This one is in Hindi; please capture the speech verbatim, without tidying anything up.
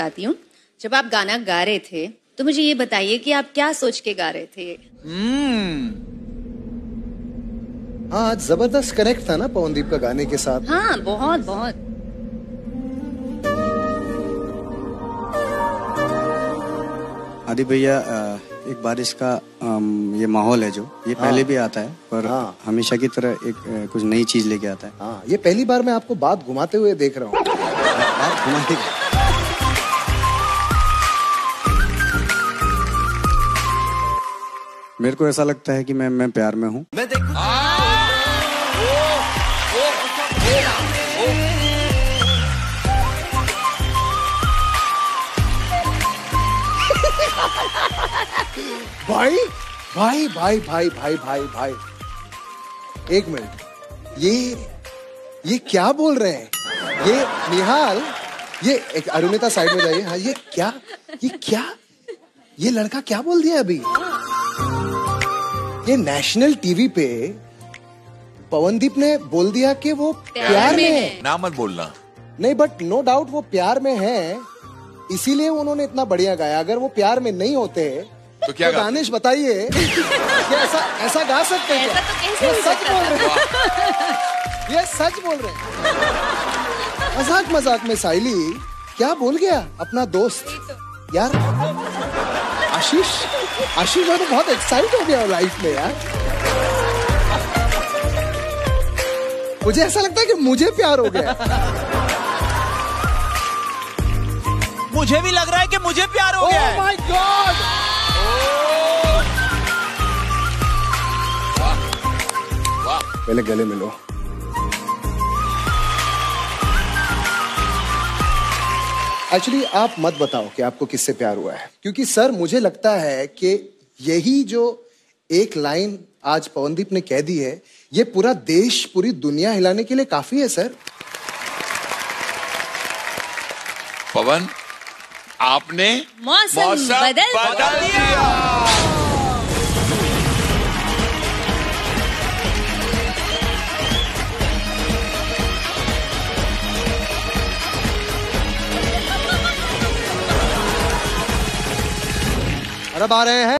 चाहती हूँ, जब आप गाना गा रहे थे तो मुझे ये बताइए कि आप क्या सोच के गा रहे थे? hmm. हाँ, जबरदस्त कनेक्ट था ना पवनदीप का गाने के साथ। हाँ, बहुत बहुत। आदि भैया, एक बारिश का ये माहौल है जो ये हाँ, पहले भी आता है पर हाँ, हमेशा की तरह एक कुछ नई चीज लेके आता है। हाँ, ये पहली बार मैं आपको बात घुमाते हुए देख रहा हूँ। बात घुमाते मेरे को ऐसा लगता है कि मैं मैं प्यार में हूँ। भाई भाई भाई भाई भाई भाई भाई एक मिनट, ये ये क्या बोल रहे हैं? ये निहाल, ये अरुणिता साइड में जाइए। हाँ, ये क्या ये क्या ये लड़का क्या बोल दिया अभी? ये नेशनल टीवी पे पवनदीप ने बोल दिया कि वो प्यार में है। ना मत बोलना। नहीं, बट नो डाउट वो प्यार में है, इसीलिए उन्होंने इतना बढ़िया गाया। अगर वो प्यार में नहीं होते तो क्या? तो दानिश बताइए, ऐसा ऐसा गा सकते हैं? ऐसा तो कैसे? ये सच बोल रहे हैं, ये सच बोल रहे हैं। मजाक मजाक में सायली क्या बोल गया अपना दोस्त यार? आशीष आशीष तो बहुत एक्साइट हो गया लाइफ में यार। मुझे ऐसा लगता है कि मुझे प्यार हो गया। मुझे भी लग रहा है कि मुझे प्यार हो गया है। Oh my God! वाह, वाह। पहले गले मिलो। एक्चुअली आप मत बताओ कि आपको किससे प्यार हुआ है, क्योंकि सर मुझे लगता है कि यही जो एक लाइन आज पवनदीप ने कह दी है, ये पूरा देश पूरी दुनिया हिलाने के लिए काफी है सर। पवन, आपने मौसम, मौसम बदल, बदल, बदल दिया। अब आ रहे हैं।